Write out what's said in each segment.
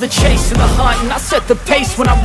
the chase and the hunt, and I set the pace when I'm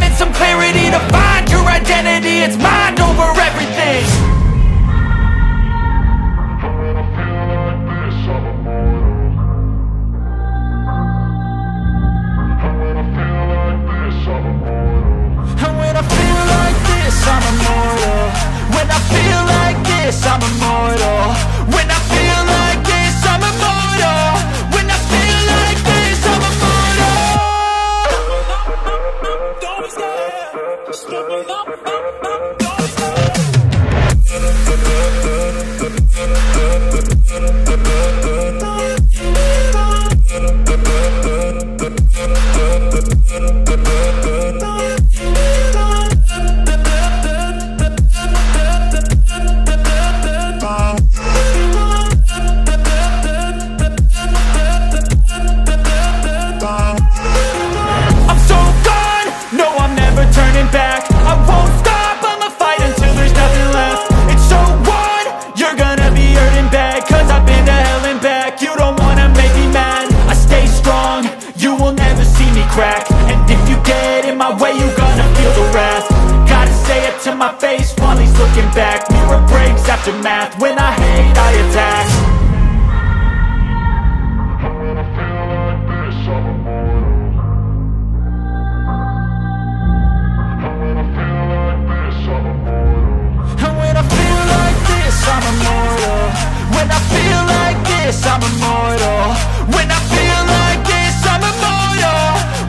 and some clarity to find your identity. It's mind over everything. I'm immortal. When I feel like this, I'm immortal. When I feel like this, I'm immortal. Don't be scared. Stupid crack. And if you get in my way, you gonna feel the wrath. Gotta say it to my face while he's looking back. Mirror breaks after math. When I hate, I attack. And when I feel like this, I'm immortal. And when I feel like this, I'm immortal. And when I feel like this, I'm immortal. When I feel like this, I'm immortal.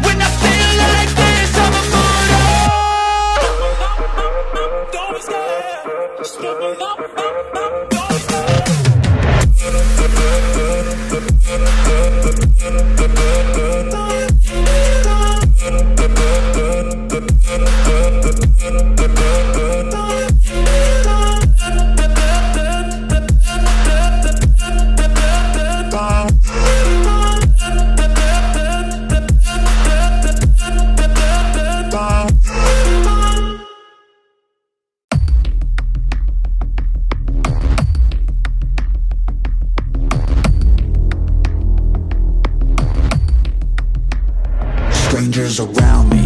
When I feel like this, I'm immortal. Strangers around me,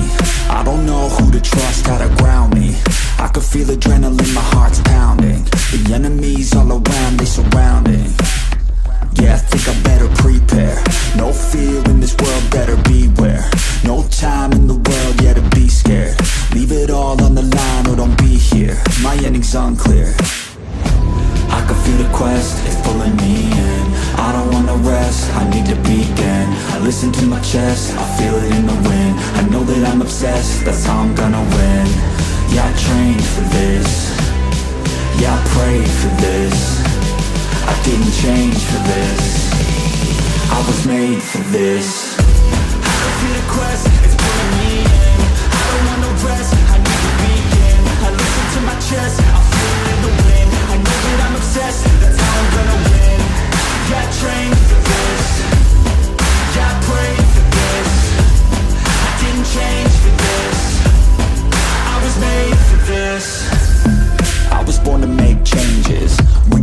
I don't know who to trust, how to ground me. I could feel adrenaline, my heart's pounding. The enemies all around, they surrounding. Yeah, I think I better prepare. No fear in this world, better beware. No time in the world, yeah, to be scared. Leave it all on the line or don't be here. My ending's unclear. I can feel the quest, it's pulling me in. I don't wanna rest, I need to begin. I listen to my chest, I feel it in the wind. I know that I'm obsessed, that's how I'm gonna win. Yeah, I trained for this. Yeah, I prayed for this. I didn't change for this. I was made for this. I can feel the quest, it's pulling me in. I don't wanna rest, I need to begin. I listen to my chest, I feel it in the wind. I know that I'm obsessed, that's how I'm gonna win. Yeah, I trained for this. Yeah, I prayed for this. I didn't change for this. I was made for this. I was born to make changes.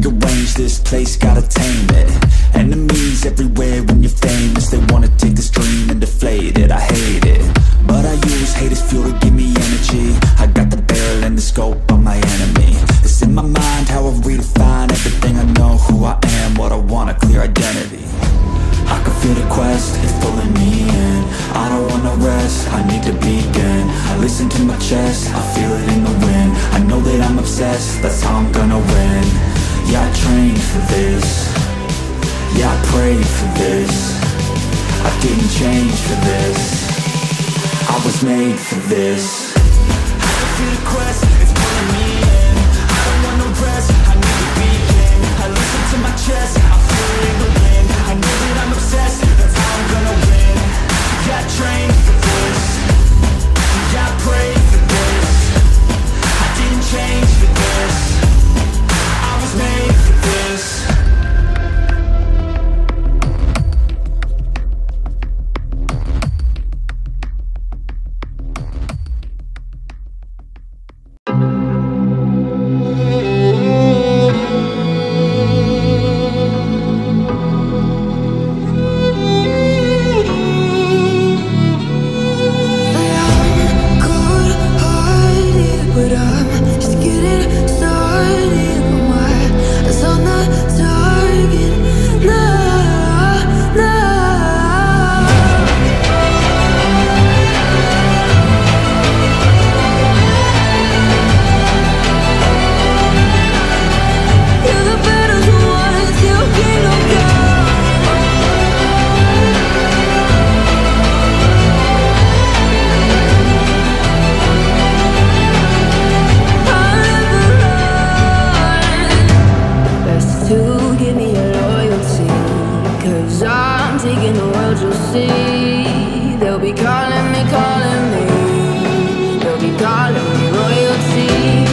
Rearrange this place, gotta tame it. Enemies everywhere when you're famous. They wanna take this dream and deflate it, I hate it. But I use hate as fuel to give me energy. I got the barrel and the scope on my enemy. It's in my mind how I redefine everything. I know who I am, what I want, a clear identity. I can feel the quest, it's pulling me in. I don't wanna rest, I need to begin. I listen to my chest, I feel it in the wind. I know that I'm obsessed, that's how I'm gonna win. Yeah, I trained for this. Yeah, I prayed for this. I didn't change for this. I was made for this. I can feel the quest, it's pulling me in. I don't wanna rest, I need to begin. I listen to my chest, I feel it in the wind. I know that I'm obsessed, that's how I'm gonna win. Yeah, I trained for this. you give me your loyalty, 'cause I'm taking the world, you'll see. They'll be calling me, calling me. They'll be calling me royalty.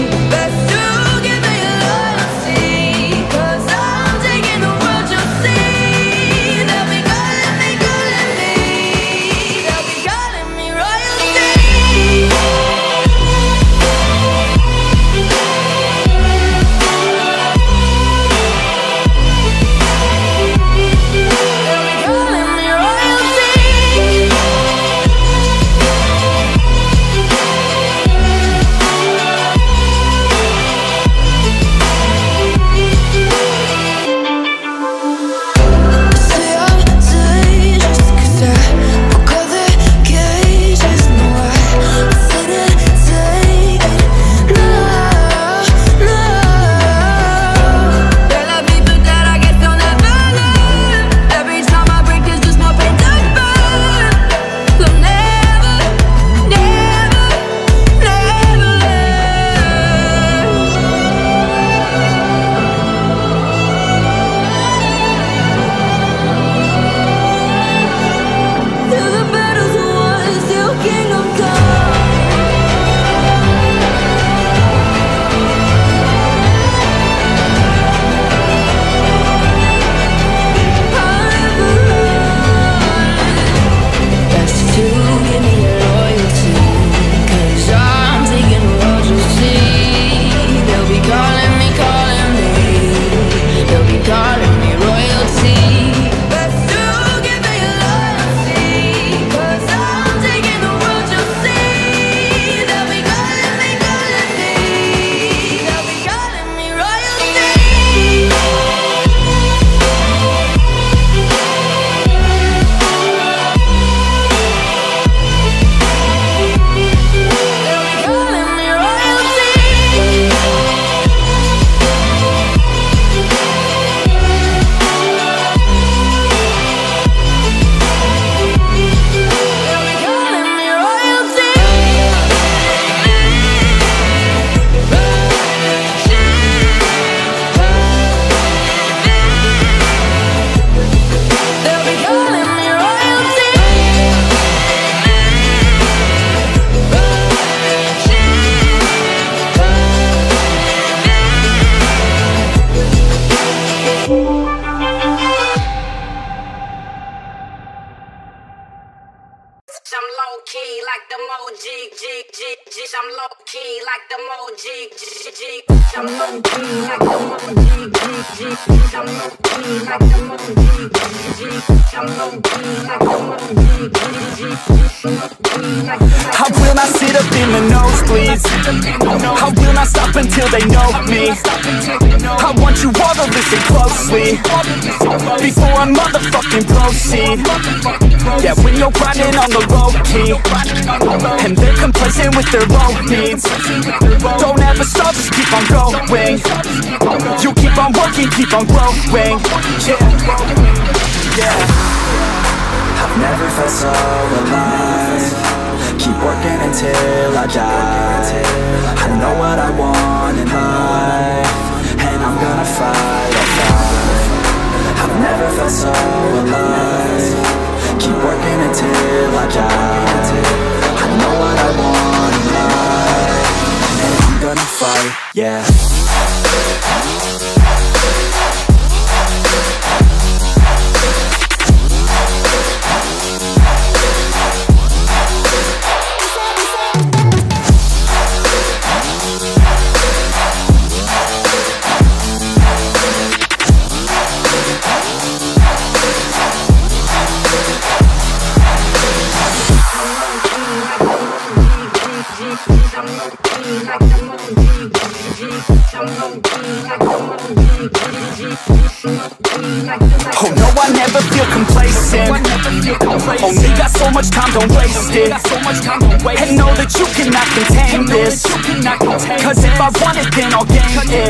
I'm low key like the Mo G. I'm low key like the Mo G. I'm low key like the Mo G. I'm low key like the Mo G. I'm low key like the Mo G. I will not sit up in the nosebleeds. I will not stop until they know me. I want you all to listen closely before I motherfucking proceed. Yeah, when you're grinding on the road and they're complacent with their own needs, don't ever stop, just keep on going. You keep on working, keep on growing. Yeah. I've never felt so alive. Keep working until I die. I know what I want in life, and I'm gonna fight or fly. I've never felt so alive. Keep working until I die. I know what I want in life, and I'm gonna fight, yeah. Oh no, I never feel complacent. Only got so much time, don't waste it. And know that you cannot contain this, 'cause if I want it, then I'll gain it.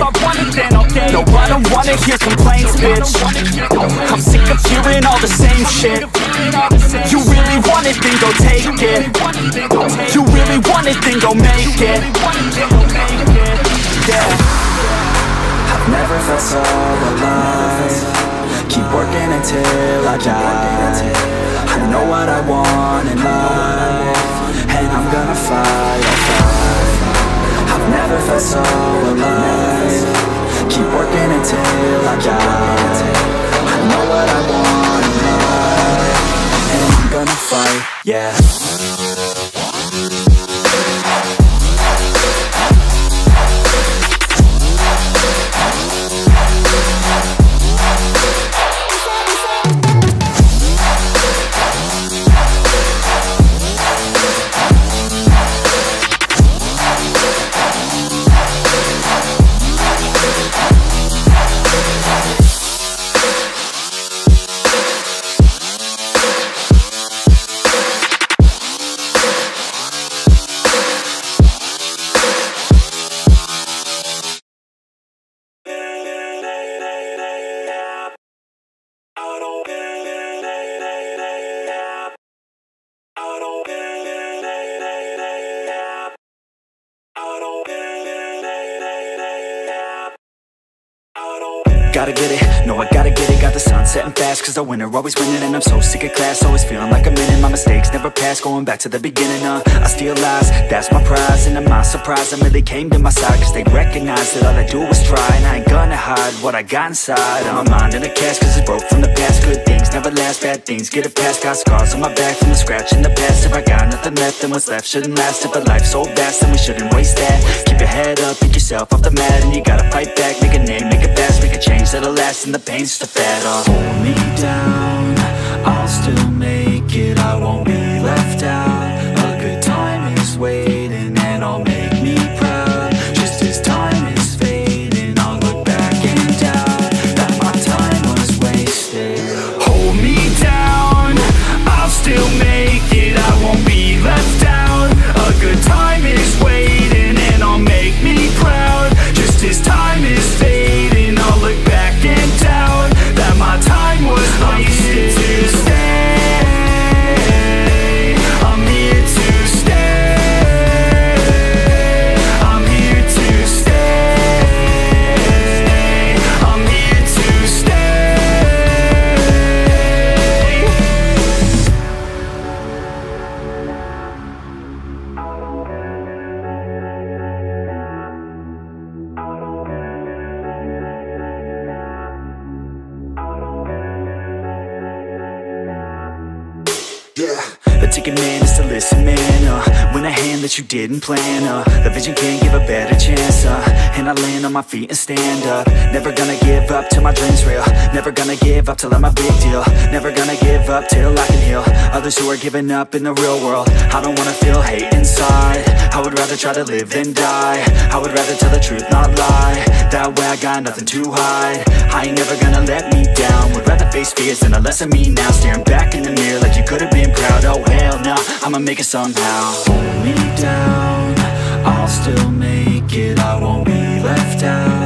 No, I don't wanna hear complaints, bitch. I'm sick of hearing all the same shit. You really want it, then go take it. You really want it, then go make it. Yeah. I've Never felt so alive. Keep working until I die. I know what I want in life, and I'm gonna fight. I've never felt so alive. Keep working until I die. I know what I want in life, and I'm gonna fight. Yeah. Gotta get it, no I gotta get it, got the sun setting fast. Cause the winner always winning and I'm so sick of class. Always feeling like I'm in it, my mistakes never pass. Going back to the beginning, I steal lies, that's my prize. And I'm not surprised, I really came to my side. Cause they recognize that all I do is try. And I ain't gonna hide what I got inside. I'm my mind in a cast, cause it's broke from the past. Good things never last, bad things get a pass. Got scars on my back from the scratch in the past. If I got nothing left, then what's left shouldn't last. If a life's so vast, then we shouldn't waste that. Keep your head up, pick yourself off the mat. And you gotta fight back, make a name, make it fast, make a change that'll last, and the pain's just a fad. Hold me down, I'll still make it, I won't be left out. A good time is waiting and I'll make me proud. Just as time is fading, I'll look back and doubt that my time was wasted. Hold me down, I'll still make it, I won't be left out. A good time is waiting and I'll make me proud. Just as time is fading, take a minute to listen, man. Win a hand that you didn't plan. The vision can't give a better chance. And I land on my feet and stand up. Never gonna give up till my dream's real. Never gonna give up till I'm a big deal. Never gonna give up till I can heal others who are giving up in the real world. I don't wanna feel hate inside. I would rather try to live than die. I would rather tell the truth, not lie. That way I got nothing to hide. I ain't never gonna let me down. Would rather face fears than a lesson me now. Staring back in the mirror like you could've been proud. Oh hell no, I'ma make it somehow. Hold me down, I'll still make it, I won't be left out.